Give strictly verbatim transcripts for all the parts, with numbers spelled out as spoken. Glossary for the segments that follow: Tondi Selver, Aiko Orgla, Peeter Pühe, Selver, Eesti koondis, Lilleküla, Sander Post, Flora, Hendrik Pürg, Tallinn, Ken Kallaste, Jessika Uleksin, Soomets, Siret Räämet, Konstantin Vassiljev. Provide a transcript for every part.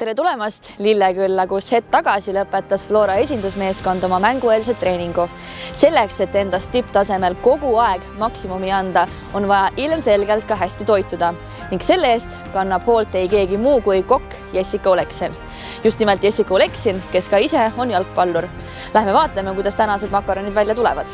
tere tulemast Lillekülla, kus hetk tagasi lõpetas Flora esindusmeeskond oma mängueelse treeningu. Selleks, et endast tipptasemel kogu aeg maksimumi anda, on vaja ilmselgelt ka hästi toituda ning selle eest kannab hoolt ei keegi muu kui kokk Jessika Uleksin. Just nimelt Jessika Uleksin, kes ka ise on jalgpallur. Lähme vaatame, kuidas tänased makaronid välja tulevad.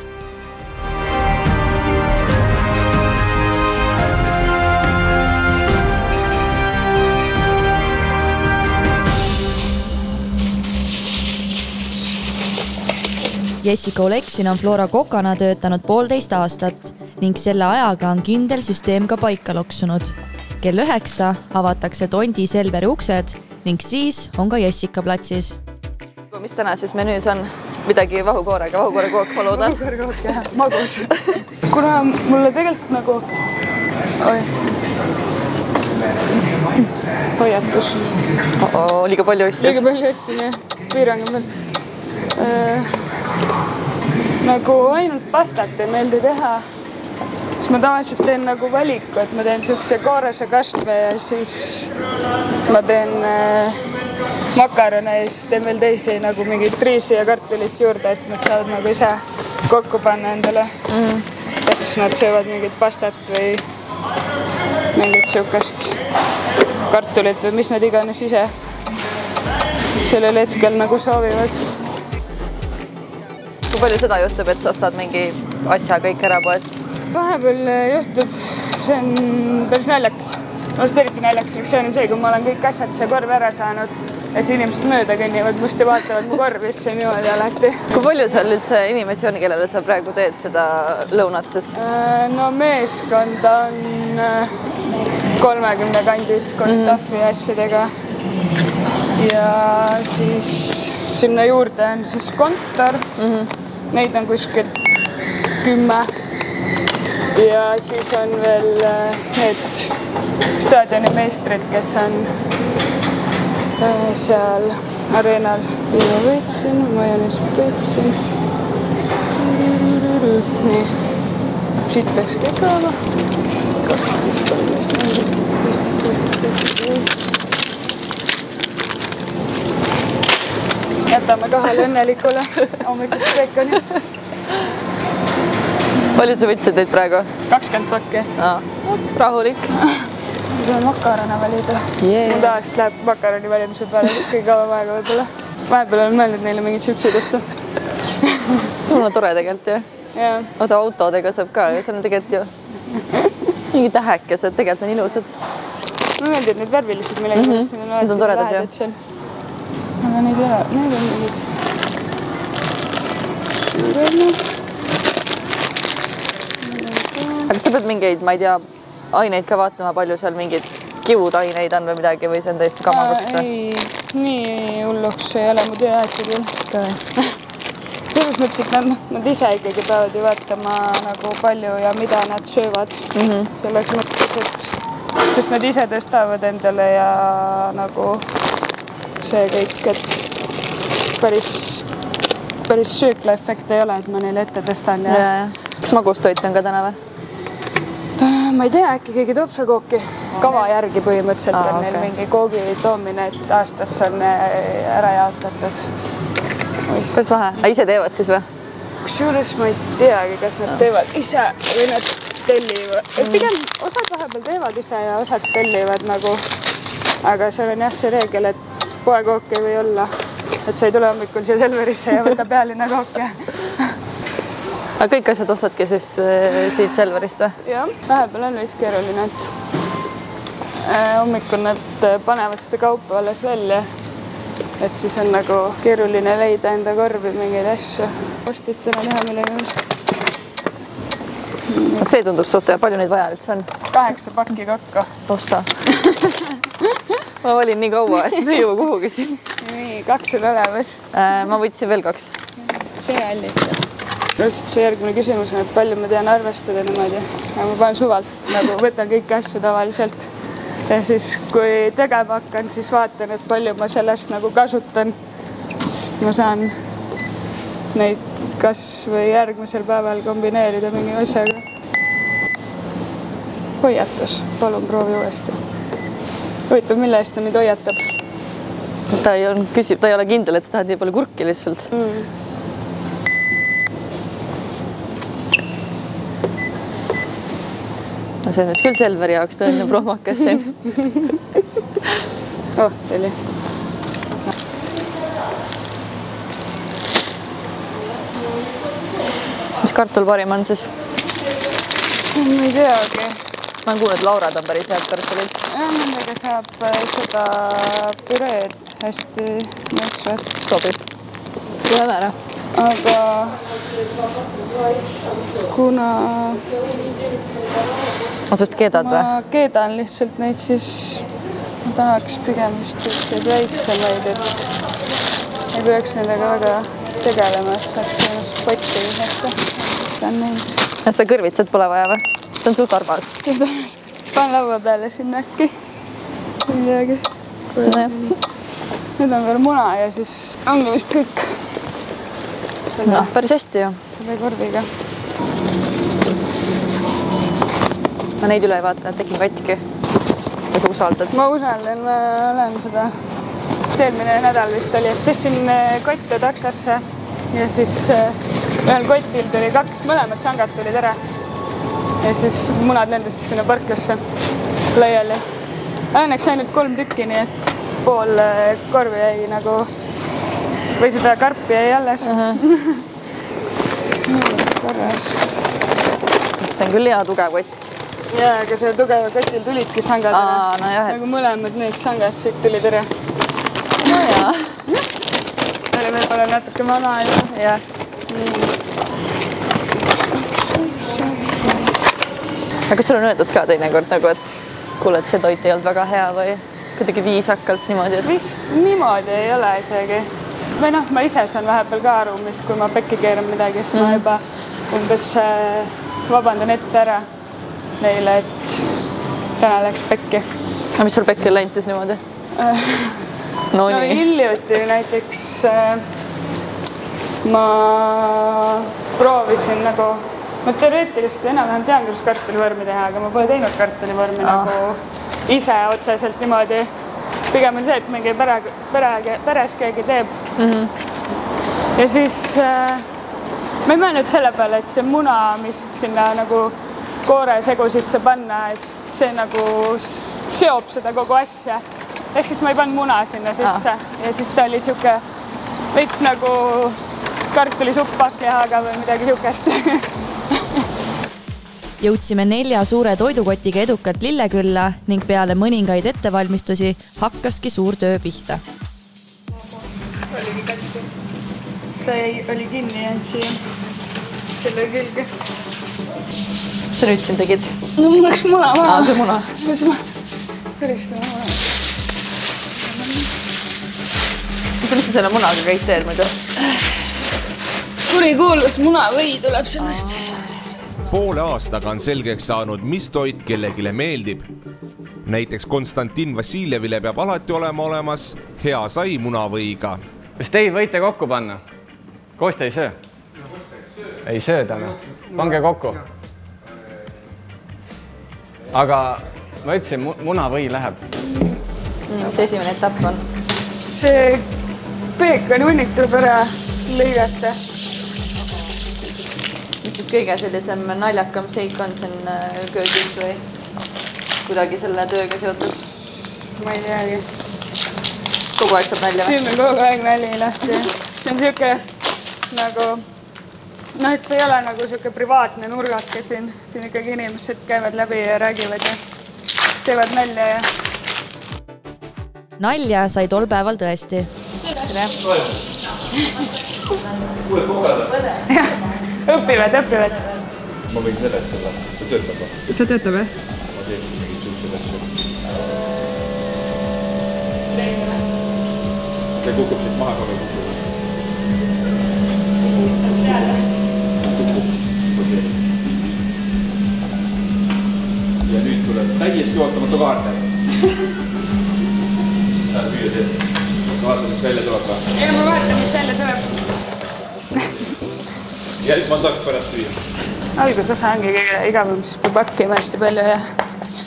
Jessika Uleksin on Flora kokana töötanud poolteist aastat ning selle ajaga on kindel süsteem ka paika loksunud. Kell üheksa avatakse Tondi Selveri uksed ning siis on ka Jessika platsis. Mis täna siis menüüs on? Midagi vahukoorega, vahukoorega ma loodan. Vahukoorega, jah, magus. Kuna mulle tegelikult nagu... Oi. Hoiatus. Oo, liiga palju asju. Liiga palju asju, jah. Piirang on veel. Nagu ainult pastat ei meeldi teha, siis ma tavaliselt teen nagu valiku, et ma teen siukse koorese kastme ja siis ma teen makarone ja siis teen veel teisi nagu mingid riisi ja kartulit juurde, et nad saavad nagu ise kokku panna endale. Ja siis nad söövad mingid pastat või mingid siukast kartulit või mis nad iganes ise sellel hetkel nagu soovivad. Kui palju seda juhtub, et sa ostad mingi asja kõik ära poest? Vahepeal juhtub, see on päris naljakas. Must eriti naljakas, see on see, kui ma olen kõik asjad see korv ära saanud ja siis inimesed mööda kõnnivad, must ja vaatavad mu korvis, see on niimoodi alati. Kui palju seal üldse inimesi on, kellele sa praegu teed seda lõunat siis? No meeskonda on kolmekümne kandis koos staffi asjadega ja siis sinna juurde on siis kontor. Neid on kuskil kümme ja siis on veel need staadionimeistrid, kes on seal areenal. Viima võitsin, majonis võitsin. Nii, siit peaks kõik olema. Jätame kahele õnnelikule. Omikuks kõik on nüüd. Paljud sa võtsid neid praegu? kakskümmend pakki. Rahulik. Ma saan makarone valida. Ma tavaliselt läheb makaroni valimised peale kõige kava aega võibolla. Vahepeal olen mõelnud neile mingid süksed osta. Mul on tore tegelikult ju. Oota, autodega saab ka. See on tegelikult ju mingi tähekesed. Tegelikult on ilused. Ma meeldi, et need värvilised millegi mõelest. Need on toredad ju. Aga neid ära, neid on nüüd. Aga sa pead mingeid, ma ei tea, aineid ka vaatama, palju seal mingid kiud aineid on või midagi või see on täiesti kamakuks? Ei, nii hulluks ei ole, ma teha äkki küll. Selles mõttes, et nad ise ikkagi peavad ju vaatama nagu palju ja mida nad söövad. Selles mõttes, et sest nad ise tõstavad endale ja nagu see kõik, et päris söökla efekt ei ole, et ma neile ette tõstan. Kas magustoit on ka täna või? Ma ei tea, äkki keegi toob seal kooki. Kava järgi põhimõtteliselt on neil mingi koogi toomine, et aastas on ära jaotatud. Päris vahe. Ise teevad siis või? Kusjuures ma ei teagi, kas nad teevad ise või nad tellivad. Pigem osad vahepeal teevad ise ja osad tellivad nagu. Aga seal on jah see reegel, et poekook ei või olla, et sa ei tule hommikul siia Selverisse ja võta pealinna kooke. Aga kõik asjad osadki siis siit Selverist või? Jah, vahepeal on veits keeruline, et hommikul nad panevad seda kaupa alles välja, et siis on nagu keeruline leida enda korvi mingeid asju. Postitame teha millegast. See tundub suht ja palju neid vaja üldse on? Kaheksa pakki kokku. Ossa. Ma valin nii kaua, et me ei jõua kuhugi siin. Nii, kaks on olemas. Ma võtsin veel kaks. See hallitab. Mõtlesin, et see järgmine küsimus on, et palju ma tean arvestada niimoodi. Ma panen suvalt, nagu võtan kõiki asju tavaliselt. Ja siis, kui tegema hakkan, siis vaatan, et palju ma sellest nagu kasutan. Sest ma saan neid kas või järgmisel päeval kombineerida mingi asjaga. Hoiatus. Palun proovi uuesti. Huvitav, mille eest ta mind hoiatab? Ta ei olnud küsib, ta ei ole kindel, et sa tahad nii palju kurki lihtsalt. No see on nüüd küll Selveri jaoks tõeline promakas siin. Oh, tuli. Mis kartul parim on siis? Ma ei teagi. Ma olen kuulnud, et Laura on päris head kartulit. Jah, nendega saab seda püreed hästi maksvat. Sobib. Tuleme ära. Aga kuna ma suht keedad või? Ma keedan lihtsalt neid, siis ma tahaks pigem sellised väiksemaid, et ei peaks nendega väga tegelema, et saab sellest potsi lisata. See on neid. Seda kõrvitsed pole vaja või? See on sul karval. See on tarvas. Paan laua peale sinna äkki. Nüüd on veel muna ja siis ongi vist kõik. Noh, päris hästi ju. Selle korviga. Ma neid üle ei vaata, et tekin katki. Või sa usaldad? Ma usaldan. Ma olen seda. Eelmine nädal vist oli, et tõssin kotte taksasse ja siis ühel kotil tuli kaks, mõlemad sangad tulid ära ja siis munad lendasid sinna parklasse laiali. Õnneks ainult kolm tükki, nii et pool korvi jäi nagu või seda karpi jäi alles. See on küll hea tugev kott. Jaa, aga seal tugeva kotil tulidki sangad ära. Nagu mõlemad need sangad siit tulid ära. No jaa. Meil on võib-olla natuke vana ja. Aga kas sul on öeldud ka teinekord nagu, et kuule, et see toit ei olnud väga hea või kuidagi viisakalt niimoodi? Vist niimoodi ei ole isegi. Või noh, ma ise saan vahepeal ka aru, mis kui ma pekki keeran midagi, siis ma juba umbes vabandan ette ära neile, et täna läks pekki. Aga mis sul pekki läinud siis niimoodi? No hiljuti näiteks ma proovisin nagu, ma teoreetilist enam-vähem tean, kus kartulivormi teha, aga ma pole teinud kartulivormi nagu ise otseselt niimoodi. Pigem on see, et mingi päres keegi teeb. Ja siis ma ei mõelnud selle peale, et see muna, mis sinna nagu koore segu sisse panna, et see nagu seob seda kogu asja. Ehk siis ma ei pannud muna sinna sisse ja siis ta oli siuke veits nagu kartulisupp hakklihaga või midagi siukest. Jõudsime nelja suure toidukotiga edukalt Lillekülla ning peale mõningaid ettevalmistusi hakkaski suur töö pihta. Ta oli kinni jäänud siia selle külge. Mis sa nüüd siin tegid? No mul läks muna maha. Aa, see muna. Mis ma kõristan maha. Mis sa selle munaga kõik teed muidu? Kurikuulus munavõi tuleb sellest. Poole aastaga on selgeks saanud, mis toit kellegile meeldib. Näiteks Konstantin Vassiljevile peab alati olema olemas hea sai munavõiga. Kas teid võite kokku panna? Koos te ei söö? Ei söö täna. Pange kokku. Aga ma ütlesin, munavõi läheb. Nii, mis esimene etapp on? See peekoni hunnik tuleb ära lõigata. Siis kõige sellisem naljakam seik on siin köögis või kuidagi selle tööga seotud? Ma ei teagi. Kogu aeg saab nalja või? Süüme kogu aeg nalja lahti. See on siuke nagu, noh, et see ei ole nagu siuke privaatne nurgake siin. Siin ikkagi inimesed käivad läbi ja räägivad ja teevad nalja ja. Nalja sai tol päeval tõesti. Tere! Kuule kogada! Jah! Õpivad, õpivad. Ma võin seletada. See töötab või? See töötab või? Ma teen mingit üldse asju. See kukub siit maha ka või kukub? Kukub. Ja nüüd tuleb täiesti ootamatu kaarte. Ära püüda teed. Vaata, mis välja tuleb ka. Ei, ma vaatan, mis välja tuleb. Jälg ma saaks pärast viia. Algusosa ongi kõige igavam, siis peab hakkima hästi palju ja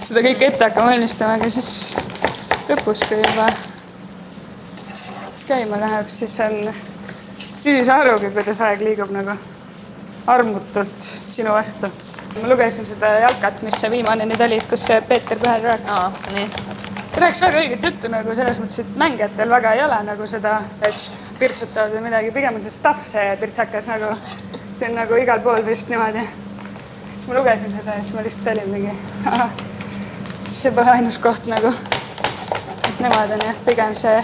seda kõike ette hakkama valmistama, aga siis lõpus, kui juba käima läheb, siis on siis ei saa arugi, kuidas aeg liigub nagu armutult sinu vastu. Ma lugesin seda jalkat, mis see viimane nüüd oli, kus Peeter Pühe rääks. Aa, nii. Ta rääks väga õiget juttu nagu selles mõttes, et mängijatel väga ei ole nagu seda, et pirtsutavad või midagi. Pigem on see staff see pirtsakas nagu, see on nagu igal pool vist niimoodi. Siis ma lugesin seda ja siis ma lihtsalt olin mingi, see pole ainus koht nagu. Nemad on jah, pigem see,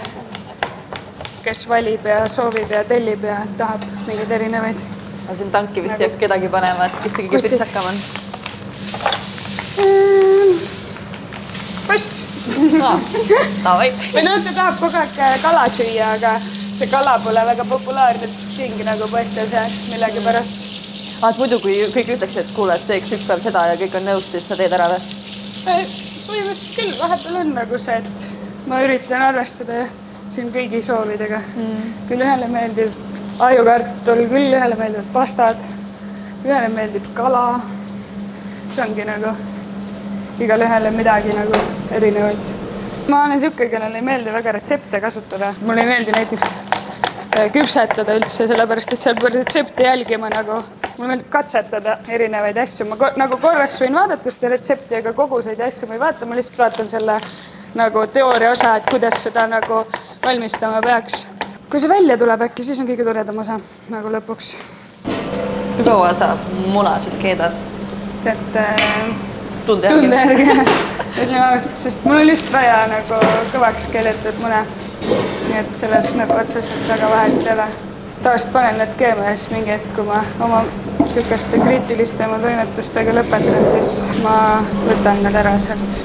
kes valib ja soovib ja tellib ja tahab mingid erinevaid. Ma siin tanki vist jääb kedagi panema, et kes kõige pirtsakam on. Post! Või noh, ta tahab kogu aeg kala süüa, aga see kala pole väga populaarne, et siingi nagu poistel see millegi pärast. Aga muidu, kui kõik ütleks, et kuule, et teeks üks päev seda ja kõik on nõus, siis sa teed ära või? Põhimõtteliselt küll, vahepeal on nagu see, et ma üritan arvestada ja siin kõigi soovidega. Küll ühele meeldib ajukartul, küll ühele meeldivad pastad, ühele meeldib kala. See ongi nagu igal ühele midagi nagu erinevalt. Ma olen siuke, kellel ei meeldi väga retsepte kasutada. Mul ei meeldi näiteks küpsetada üldse, sellepärast, et seal peab retsepti jälgima nagu. Mul meeldib katsetada erinevaid asju. Ma nagu korraks võin vaadata seda retsepti, aga koguseid asju ma ei vaata. Ma lihtsalt vaatan selle nagu teooria osa, et kuidas seda nagu valmistama peaks. Kui see välja tuleb äkki, siis on kõige toredam osa nagu lõpuks. Kui kaua sa munasid keedad? Et tunde järgi. Ütleme ausalt, sest mul on lihtsalt vaja nagu kõvaks keeletud mune. Nii et selles nagu otseselt väga vahet ei ole. Taast panen need keema ja siis mingi hetk, kui ma oma siukaste kriitiliste oma toimetustega lõpetan, siis ma võtan nad ära sealt.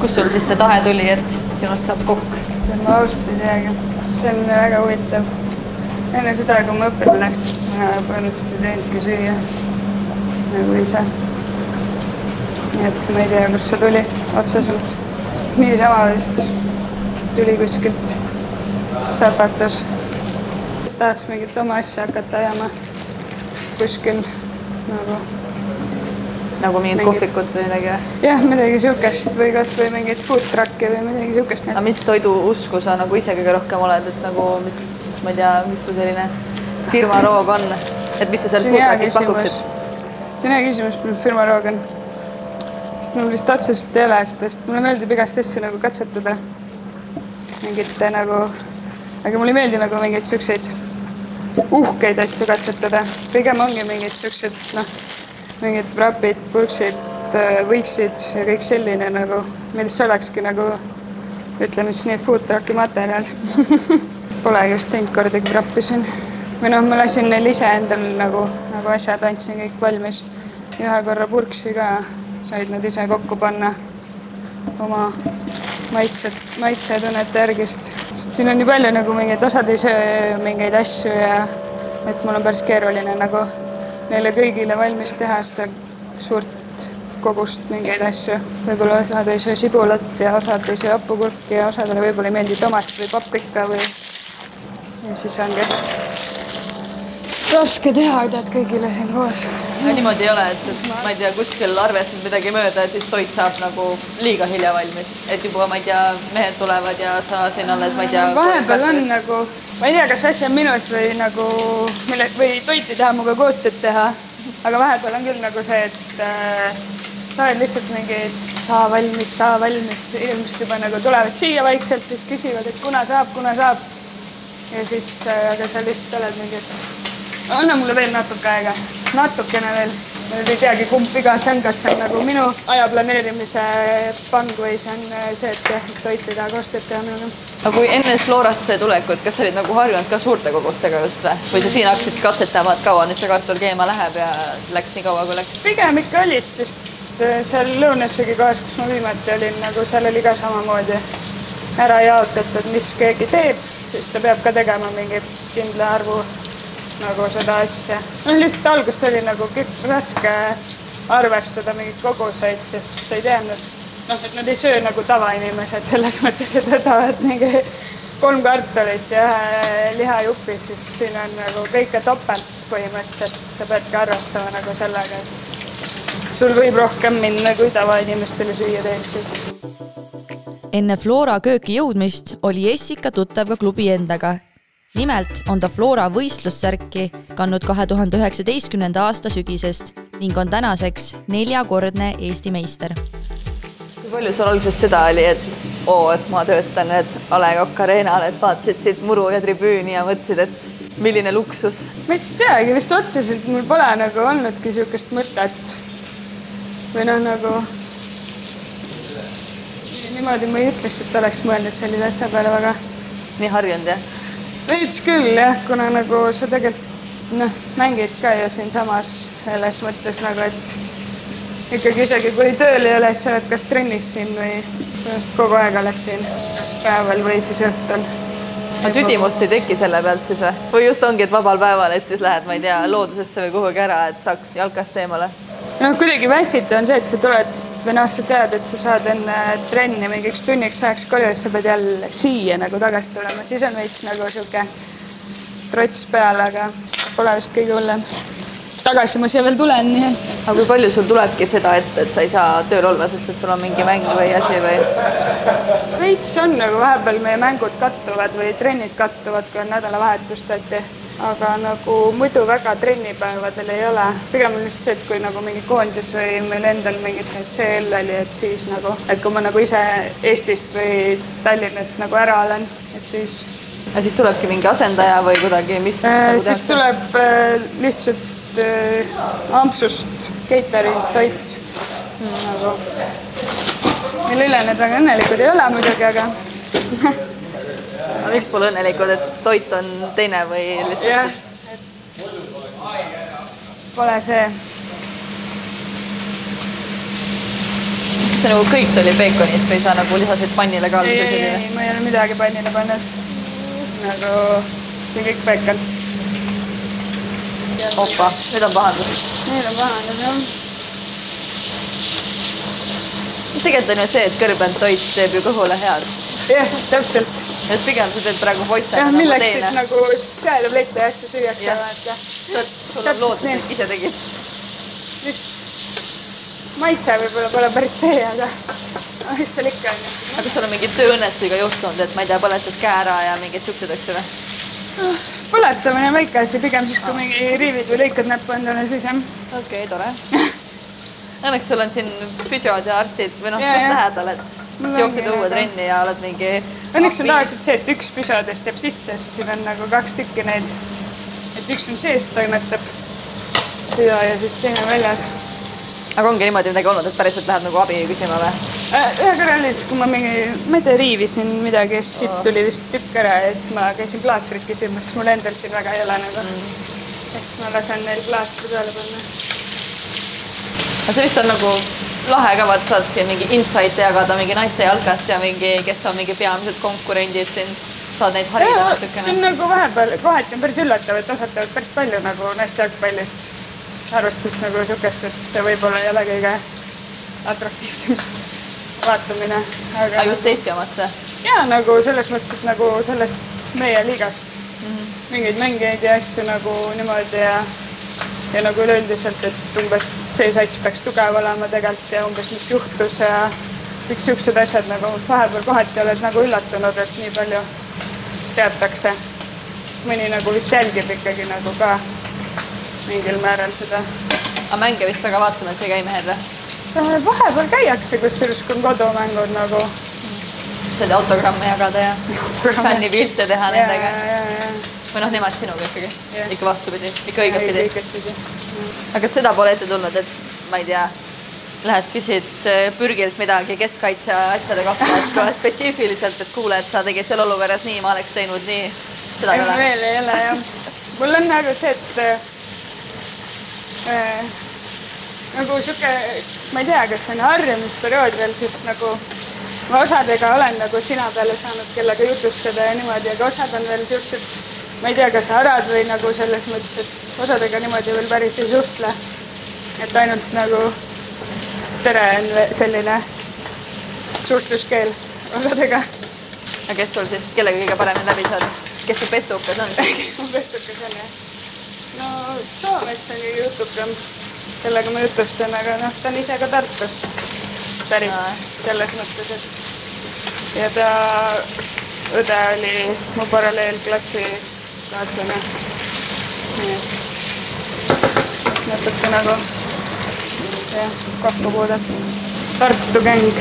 Kus sul siis see tahe tuli, et sinust saab kokk? Ma ausalt ei teagi. See on väga huvitav. Enne seda, kui ma õppima läksin, siis ma põhimõtteliselt ei teinudki süüa. Nagu ise. Nii et ma ei tea, kus see tuli otseselt. Nii sama vist tuli kuskilt särvatus. Tahaks mingit oma asja hakata ajama kuskil nagu... Nagu mingid kohvikud või midagi? Jah, midagi siukest või kas või mingid food trucki või midagi siukest. Aga mis toidu usku sa nagu ise kõige rohkem oled, et nagu mis, ma ei tea, mis su selline firma roog on? Et mis sa seal food truckis pakuksid? See on hea küsimus, mis firma roog on. Sest mul vist otseselt ei ole, sest mulle meeldib igast asju nagu katsetada. Mingite nagu... Aga mulle ei meeldi nagu mingid siukseid uhkeid asju katsetada. Pigem ongi mingid siuksed, noh... Mingid rapid, purksid, võiksid ja kõik selline nagu, millest olekski nagu, ütleme siis nii, food trucki materjal. Pole just teinud kordagi rappisin. Või noh, ma lasin neil ise endal nagu asjad, andsin kõik valmis. Ühe korra purksi ka said nad ise kokku panna oma maitsetunnete järgist. Sest siin on nii palju nagu mingid osad ei söö mingeid asju ja et mul on päris keeruline nagu neile kõigile valmis teha seda suurt kogust mingeid asju. Võibolla osad ei söö sibulat ja osad ei söö hapukurki ja osadele võibolla ei meeldi tomat või paprika või... Ja siis ongi raske teha, tead kõigile siin koos. Niimoodi ei ole, et ma ei tea, kuskil arvestad midagi mööda, siis toit saab nagu liiga hilja valmis. Et juba, ma ei tea, mehed tulevad ja sa siin alles, ma ei tea... Vahepeal on nagu... Ma ei tea, kas asja on minus või nagu, või toiti teha muga koostööd teha, aga vahepeal on küll nagu see, et sa oled lihtsalt mingi, et saa valmis, saa valmis, ilmselt juba nagu tulevad siia vaikselt, siis küsivad, et kuna saab, kuna saab. Ja siis, aga sa lihtsalt oled mingi, et anna mulle veel natuke aega, natukene veel. Ma ei teagi, kumb viga see on, kas see on nagu minu aja planeerimise pang või see on see, et toiti teha koostööd teha minuga. Aga kui enne Florasse tulekut, kas sa olid nagu harjunud ka suurte kogustega just või? Või sa siin hakkasid katsetama, et kaua nüüd see kartul keema läheb ja läks nii kaua, kui läks? Pigem ikka olid, sest seal lõunassegi kohas, kus ma viimati olin, nagu seal oli ka samamoodi ära jaotatud, mis keegi teeb, siis ta peab ka tegema mingi kindla arvu nagu seda asja. No lihtsalt algus oli nagu raske arvestada mingid koguseid, sest sa ei teadnud. Noh, et nad ei söö nagu tavainimesed selles mõttes, et võtavad mingi kolm kartulit ja lihajuppi, siis siin on nagu kõike topelt põhimõtteliselt. Sa peadki arvastama nagu sellega, et sul võib rohkem minna, kui tavainimestele süüa teeksid. enne Flora kööki jõudmist oli Jessika tuttav ka klubi endaga. Nimelt on ta Flora võistlussärki kannud kahe tuhande üheksateistkümnenda aasta sügisest ning on tänaseks neljakordne Eesti meister. Kui palju sul alguses seda oli, et, oo, et ma töötan, et Ale Kokk Arenal, et vaatasid siit muru ja tribüüni ja mõtlesid, et milline luksus? Ma ei teagi, vist otseselt mul pole nagu olnudki siukest mõtet. Või noh, nagu... Niimoodi ma ei ütleks, et oleks mõelnud sellise asja peale väga. Nii harjunud, jah? Veits küll, jah, kuna nagu sa tegelikult noh, mängid ka ju siin samas selles mõttes nagu, et ikkagi isegi kui tööl ei ole, sa oled kas trennis siin või just kogu aeg oled siin kas päeval või siis õhtul. Ma tüdimust ei teki selle pealt siis või? Või just ongi, et vabal päeval, et siis lähed, ma ei tea, loodusesse või kuhugi ära, et saaks jalkast eemale? No kuidagi väsita on see, et sa tuled või noh, sa tead, et sa saad enne trenni mingiks tunniks saaks koju, et sa pead jälle siia nagu tagasi tulema. Siis on veits nagu siuke trots peal, aga pole vist kõige hullem. Tagasi ma siia veel tulen, nii et... Aga kui palju sul tulebki seda, et, et sa ei saa tööl olla, sest sul on mingi mäng või asi või? Veits on nagu vahepeal meie mängud kattuvad või trennid kattuvad, kui on nädalavahetust, et... Aga nagu muidu väga trennipäevadel ei ole. Pigem on lihtsalt see, et kui nagu mingi koondis või meil endal mingit C L oli, et siis nagu, et kui ma nagu ise Eestist või Tallinnast nagu ära olen, et siis... Ja siis tulebki mingi asendaja või kuidagi, mis siis nagu teha? Siis tuleb äh, lihtsalt äh, ampsust catering toit. Nagu... Meil üle need väga õnnelikud ei ole muidugi, aga... No, miks pole õnnelikud, et toit on teine või lihtsalt? Jah, et pole see. Kas see nagu kõik tuli beikonist või sa nagu lisasid pannile ka? Ei, ei, ei, ma ei ole midagi pannile pannud. Nagu kõik beikon. Opa, nüüd on pahandus. Nüüd on pahandus, jah. Tegelikult on ju see, et kõrbenud toit teeb ju kõhule head. Jah, täpselt. Ja pigem sa teed praegu poistega. Jah, milleks siis nagu seetableite ja asju süüakse. Jah, sul on loodus, et ise tegid. Vist maitse võib-olla pole päris see, aga eks veel ikka on. Aga sul on mingid tööõnnetuiga juhtunud, et ma ei tea, põletad käe ära ja mingid süksedeks üle? Põletamine on väike asi, pigem siis kui mingi riivid või lõikad näppu endale siis, jah. Okei, tore. Õnneks sul on siin füsiood ja arstid või noh, sul lähedal, et siis jooksed õue trenni ja oled mingi... Õnneks on tavaliselt see, et üks füsioodest jääb sisse, sest siin on nagu kaks tükki neid. Et üks on sees toimetab ja siis teine väljas. Aga ongi niimoodi midagi olnud, et päriselt lähed nagu abi küsima või? Ühe korra oli, kui ma mingi, ma ei tea, riivisin midagi, siit tuli vist tükk ära ja siis ma käisin plaastrit küsima, siis mul endal siin väga ei ole nagu. Ja siis ma lasen neil plaastri peale panna. Aga see vist on nagu lahe ka, vaat saadki mingi insighte jagada mingi naiste jalgast ja mingi, kes on mingi peamised konkurendid siin, saad neid harida natukene. See on nagu vahepeal, kohati on päris üllatav, et osatavad päris palju nagu naiste jalgpallist. Arvestus nagu sukest, et see võib-olla ei ole kõige atraktiivsem vaatamine. Aga just Eesti omasse? Jaa, nagu selles mõttes, et nagu sellest meie liigast mingeid mängeid ja asju nagu niimoodi ja ja nagu üleüldiselt, et umbes see sats peaks tugev olema tegelikult ja umbes mis juhtus ja kõik siuksed asjad nagu vahepeal kohati oled nagu üllatunud, et nii palju teatakse. Sest mõni nagu vist jälgib ikkagi nagu ka mingil määral seda. Aga mänge vist väga vaatame, see käime helle? Vahepeal käiakse, kus ülsk on kodumängud nagu. Seda autogramme jagada ja fänni pilte teha nendega. Või noh, nemad sinuga ikkagi, ikka vastupidi, ikka õigepidi. Aga seda pole ette tulnud, et ma ei tea, lähed küsid Pürgilt midagi keskkaitse asjade kohta, et kui oled spetsiifiliselt, et kuule, et sa tegid seal olukorras nii, ma oleks teinud nii, seda kõle. Veel ei ole, jah. Mul on nagu see, et nagu siuke, ma ei tea, kas on harjumisperiood veel, sest nagu ma osadega olen nagu sina peale saanud kellega jutustada ja niimoodi, aga osad on veel siuksed, ma ei tea, kas härad või nagu selles mõttes, et osadega niimoodi veel päris ei suhtle. Et ainult nagu tere on selline suhtluskeel osadega. Ja kes sul siis kellega kõige paremini läbi saad? Kes su pestukas on? Mu pestukas on, jah. No, Soomets on ju jutuprogramm, kellega ma jutustan, aga noh, ta on ise ka Tartust pärit selles mõttes, et ja ta õde oli mu paralleelklassi kaaslane. Nii et natuke nagu see kokkupuude. Tartu gäng.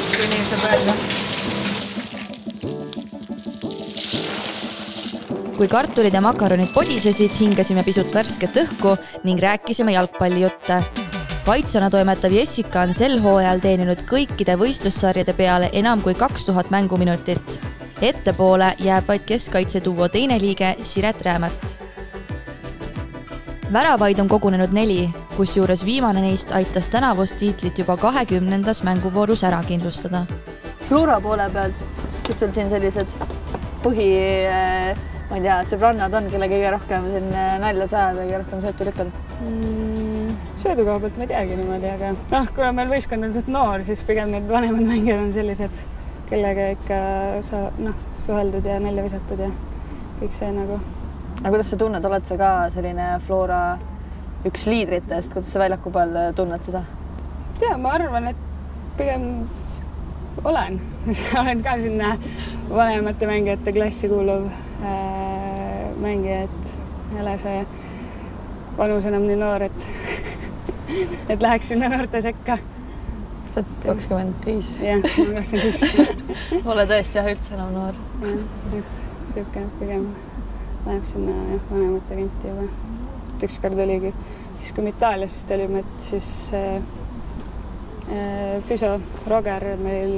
Kui nii saab öelda. Kui kartulid ja makaronid podisesid, hingasime pisut värsket õhku ning rääkisime jalgpallijutte. Kaitsjana toimetav Jessika on sel hooajal teeninud kõikide võistlussarjade peale enam kui kaks tuhat mänguminutit. Ettepoole jääb vaid keskkaitse duo teine liige Siret Räämet. Väravaid on kogunenud neli, kus juures viimane neist aitas tänavust tiitlit juba kahekümnendas mänguvoorus ära kindlustada. Flora poole pealt, kes on siin sellised põhi... Ma ei tea, sõbrannad on, kelle kõige rohkem nalja saad või kõige rohkem sõitu lükkad? Sõidukoha pealt ma ei teagi niimoodi, aga kuna meil võistkond on sõit noor, siis pigem need vanemad mängijad on sellised, kellega ikka suheldud ja nalja visatud ja kõik see nagu. Aga kuidas sa tunned, oled sa ka selline Flora üks liidritest? Kuidas sa väljaku peal tunned seda? Jaa, ma arvan, et pigem... Olen. Olen ka sinna vanemate mängijate klassi kuuluv mängija, et ei ole see vanus enam nii noor, et läheks sinna noorte sekka. Sa oled kakskümmend viis. Jah, ma kakskümmend viis. Ole tõesti jah, üldse enam noor. Jah, et siuke pigem läheb sinna vanemate kanti juba. Üks kord oligi, siis kui me Itaalias vist olime, et siis Füso Roger meil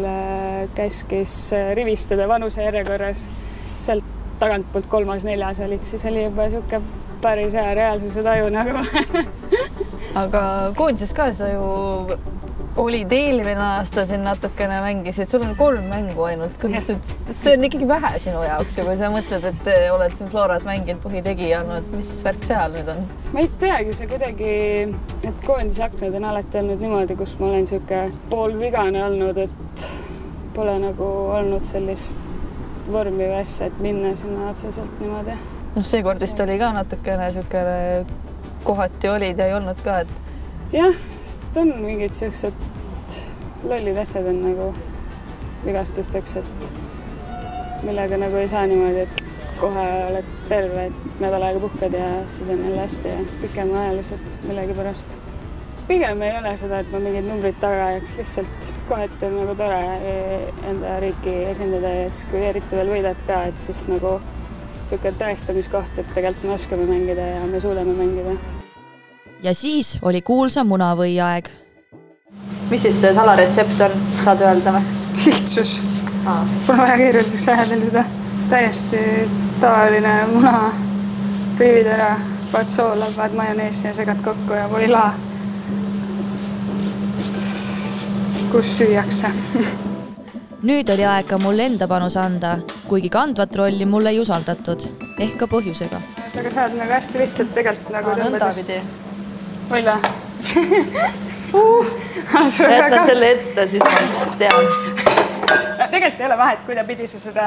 käskis rivistada vanuse järjekorras, sealt tagantpoolt kolmas neljas olid, siis oli juba siuke päris hea reaalsuse taju nagu. Aga koondises ka sa ju olid eelmine aasta siin natukene mängisid, sul on kolm mängu ainult, see on ikkagi vähe sinu jaoks ja kui sa mõtled, et oled siin Floras mänginud põhitegija, mis värk seal nüüd on? Ma ei teagi, see kuidagi, et koondise aknad on alati olnud niimoodi, kus ma olen siuke poolvigane olnud, et pole nagu olnud sellist vormi või asja, et minna sinna otseselt niimoodi. No see kord vist oli ka natukene siuke kohati olid ja ei olnud ka, et jah. On mingid siuksed lollid asjad on nagu vigastusteks, et millega nagu ei saa niimoodi, et kohe oled terve, et nädal aega puhkad ja siis on jälle hästi ja pikema ajaliselt millegi pärast. Pigem ei ole seda, et ma mingid numbrid taga ajaks, lihtsalt kohati on nagu tore enda riiki esindada ja siis kui eriti veel võidad ka, et siis nagu siuke tõestamiskoht, et tegelikult me oskame mängida ja me suudame mängida. Ja siis oli kuulsa munavõi aeg. Mis siis see salaretsept on? Saad öelda või? Lihtsus. Mul on väga keeruliseks ajal seda täiesti tavaline muna. Riivid ära, paad soola, paad majoneesi ja segad kokku ja voila. Kus süüakse. Nüüd oli aeg ka mul enda panus anda, kuigi kandvat rolli mulle ei usaldatud. Ehk ka põhjusega. Aga saad nagu hästi lihtsalt tegelikult nagu tõmbadust. Võlla. Jätan selle ette, siis ma tean. Tegelikult ei ole vahet, kui ta pidi sa seda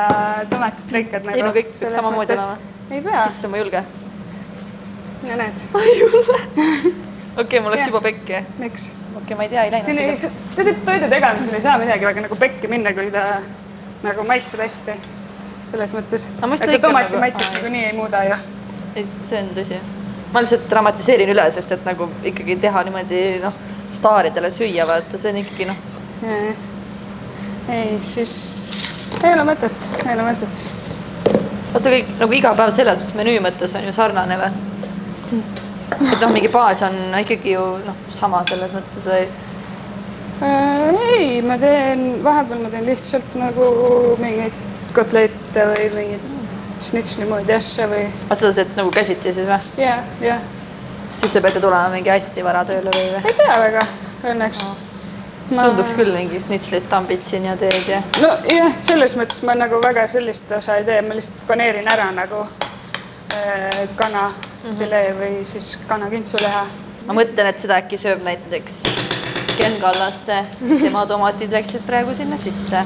tomatit lõikad. Ei, no kõik samamoodi olema. Ei pea. Sisse ma ei julge. Ja näed. Ma ei julge. Okei, mul oleks juba pekki. Miks? Okei, ma ei tea, ei läinud. Sa teed toidu tegema, sul ei saa midagi, aga nagu pekki minna, kui ta nagu maitsud hästi. Selles mõttes. Et sa tomati maitsud kui nii ei muuda ja. Et see on tõsi. Ma lihtsalt dramatiseerin üle, sest et nagu ikkagi teha niimoodi staaridele süüa, vaata, see on ikkagi noh. Ei, siis ei ole mõtet, ei ole mõtet. Vaata kõik, nagu iga päev selles mõttes menüü mõttes on ju sarnane või? Et noh, mingi baas on ikkagi ju sama selles mõttes või? Ei, ma teen, vahepeal ma teen lihtsalt nagu mingid kotlete või mingid snitsli moodi asja või... Vastas, et nagu käsitsi siis või? Jah, jah. Siis sa peate tulema mingi hästi vara tööle või või? Ei pea väga, õnneks. Tunduks küll mingi snitslit tambid siin ja teed ja... No jah, selles mõttes ma nagu väga sellist osa ei tee. Ma lihtsalt paneerin ära nagu kana filee või siis kanakintsu leha. Ma mõtlen, et seda äkki sööb näiteks Ken Kallaste. Tema tomatid läksid praegu sinna sisse.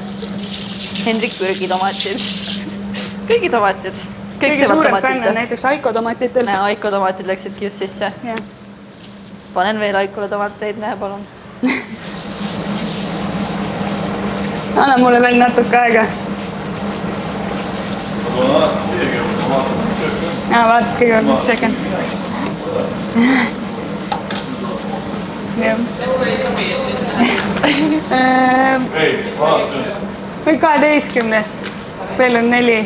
Hendrik Pürgi tomatid. Kõigi tomatid. Kõige suured fänne, näiteks Aiko tomatitel. Aiko tomatid läksidki just sisse. Panen veel Aikole tomateid, näe palun. anna mulle veel natuke aega. Jaa, vaata kõige, mis see on. Või kaheteistkümnest. Veel on neli.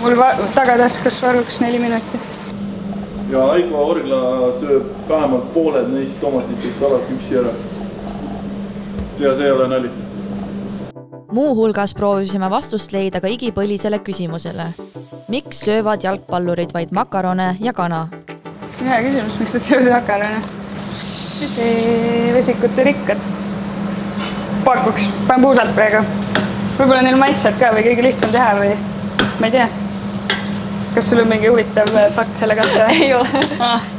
Mul tagataskus varuks neli minutit. Ja Aiko Orgla sööb vähemalt pooled neist tomatitest alati üksi ära. Ja see ei ole nali. Muu hulgas proovisime vastust leida ka igipõlisele küsimusele. Miks söövad jalgpallurid vaid makarone ja kana? Hea küsimus, miks nad söövad makarone? Vesikute rikkad. Pakuks, panen puusalt praegu. Võibolla neil maitsed ka või kõige lihtsam teha või ma ei tea. Kas sul on mingi huvitav fakt selle kohta? Ei ole.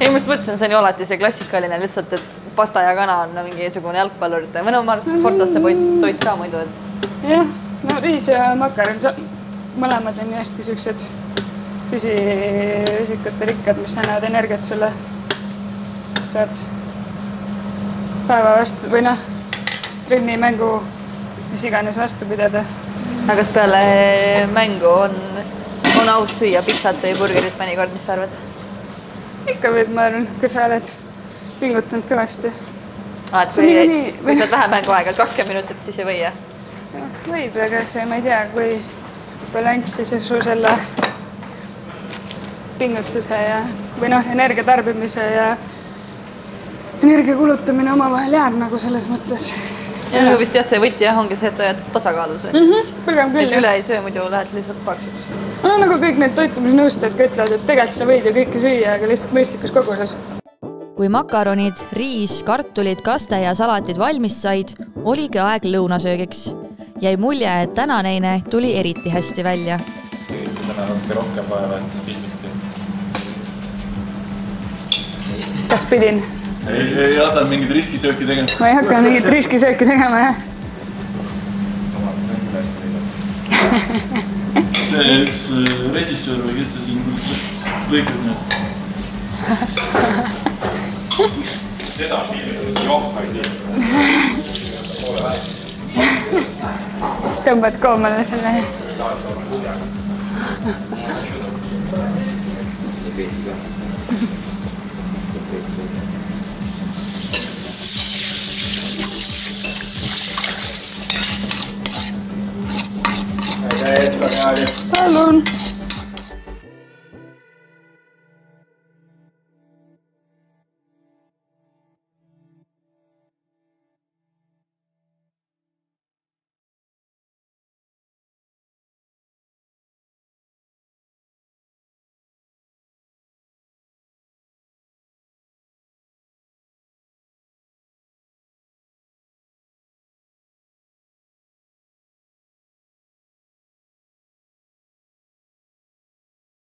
Ei, must mõtlesin, see on ju alati see klassikaline lihtsalt, et pasta ja kana on mingisugune jalgpallurite. Või no, ma arvan, et sportaste toit ka muidu. Jah, no riis ja makaron, mõlemad on hästi sellised süsivesikute rikkad, mis annavad energiat sulle. Saad päeva vastu, või noh, trenni mängu, mis iganes vastu pidada. Aga kas peale mängu on... on aus süüa pitsat või burgerit mõnikord, mis sa arvad? Ikka võib, ma arvan, kui sa oled pingutanud kõvasti. Kui sa vähe mängu aega, kakskümmend minutit, siis ei või, jah? Võib, aga see, ma ei tea, kui balanssi see su selle pingutuse ja energia tarbimise ja energia kulutamine oma vahel jääb nagu selles mõttes. Ja nagu vist jah, see võti ongi see, et tasakaalus või? Põlgem küll. Üle ei söö, muidu lähed lihtsalt paksuks. No nagu kõik need toitumisnõustajad ka ütlevad, et tegelikult sa võid ju kõike süüa, aga lihtsalt mõistlikus koguses. Kui makaronid, riis, kartulid, kaste ja salatid valmis said, oligi aeg lõunasöögiks. Jäi mulje, et tänaneine tuli eriti hästi välja. Tegiti täna natuke rohkem vaeva, et pilmiti. Kas pidin? Ei hakka mingid riskisööki tegema. Ma ei hakka mingid riskisööki tegema, jah. See üks režissöör või kes see siin lõikab nüüd? Seda piirjus johka ei tee. Tõmbad koomale selle. Palun!